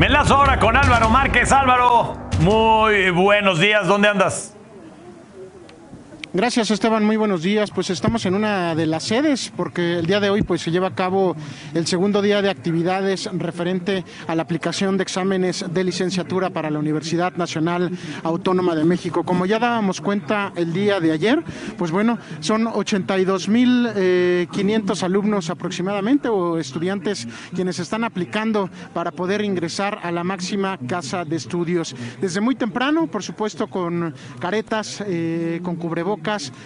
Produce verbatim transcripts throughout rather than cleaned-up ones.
Me enlazo ahora con Álvaro Márquez. Álvaro, muy buenos días. ¿Dónde andas? Gracias, Esteban, muy buenos días. Pues estamos en una de las sedes porque el día de hoy pues se lleva a cabo el segundo día de actividades referente a la aplicación de exámenes de licenciatura para la Universidad Nacional Autónoma de México. Como ya dábamos cuenta el día de ayer, pues bueno, son ochenta y dos mil quinientos alumnos aproximadamente o estudiantes quienes están aplicando para poder ingresar a la máxima casa de estudios. Desde muy temprano, por supuesto, con caretas, eh, con cubrebocas,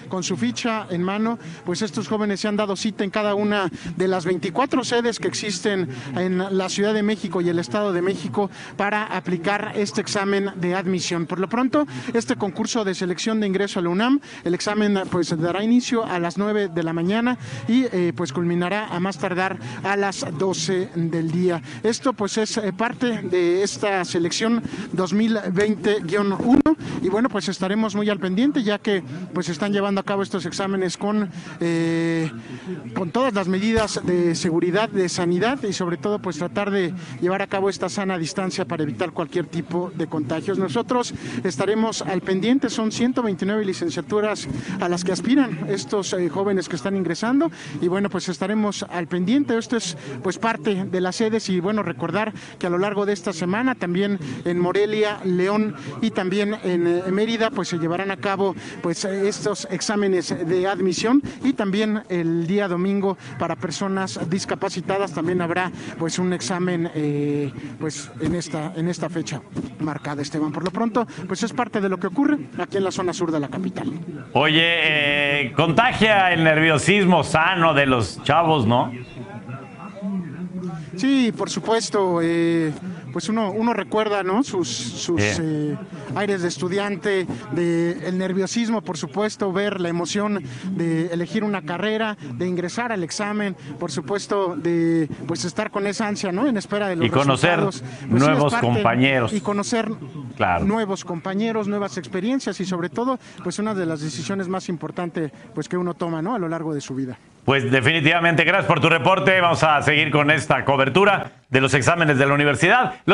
con su ficha en mano, pues estos jóvenes se han dado cita en cada una de las veinticuatro sedes que existen en la Ciudad de México y el Estado de México para aplicar este examen de admisión. Por lo pronto, este concurso de selección de ingreso a la UNAM, el examen pues dará inicio a las nueve de la mañana y eh, pues culminará a más tardar a las doce del día. Esto pues es parte de esta selección dos mil veinte guion uno y bueno, pues estaremos muy al pendiente ya que pues se están llevando a cabo estos exámenes con, eh, con todas las medidas de seguridad, de sanidad y sobre todo pues tratar de llevar a cabo esta sana distancia para evitar cualquier tipo de contagios. Nosotros estaremos al pendiente, son ciento veintinueve licenciaturas a las que aspiran estos eh, jóvenes que están ingresando y bueno, pues estaremos al pendiente. Esto es pues parte de las sedes y bueno, recordar que a lo largo de esta semana también en Morelia, León y también en eh, Mérida pues se llevarán a cabo pues eh, estos exámenes de admisión y también el día domingo para personas discapacitadas también habrá pues un examen eh, pues en esta en esta fecha marcada, Esteban. Por lo pronto pues es parte de lo que ocurre aquí en la zona sur de la capital. Oye, eh, contagia el nerviosismo sano de los chavos, ¿no? Sí, por supuesto, eh, pues uno, uno recuerda, ¿no? Sus, sus eh, aires de estudiante, de el nerviosismo, por supuesto, ver la emoción de elegir una carrera, de ingresar al examen, por supuesto, de pues estar con esa ansia, ¿no? En espera de los resultados. Y conocer nuevos compañeros. Y conocer nuevos compañeros, nuevas experiencias y sobre todo, pues una de las decisiones más importantes pues que uno toma, ¿no? A lo largo de su vida. Pues definitivamente, gracias por tu reporte. Vamos a seguir con esta cobertura de los exámenes de la universidad. Los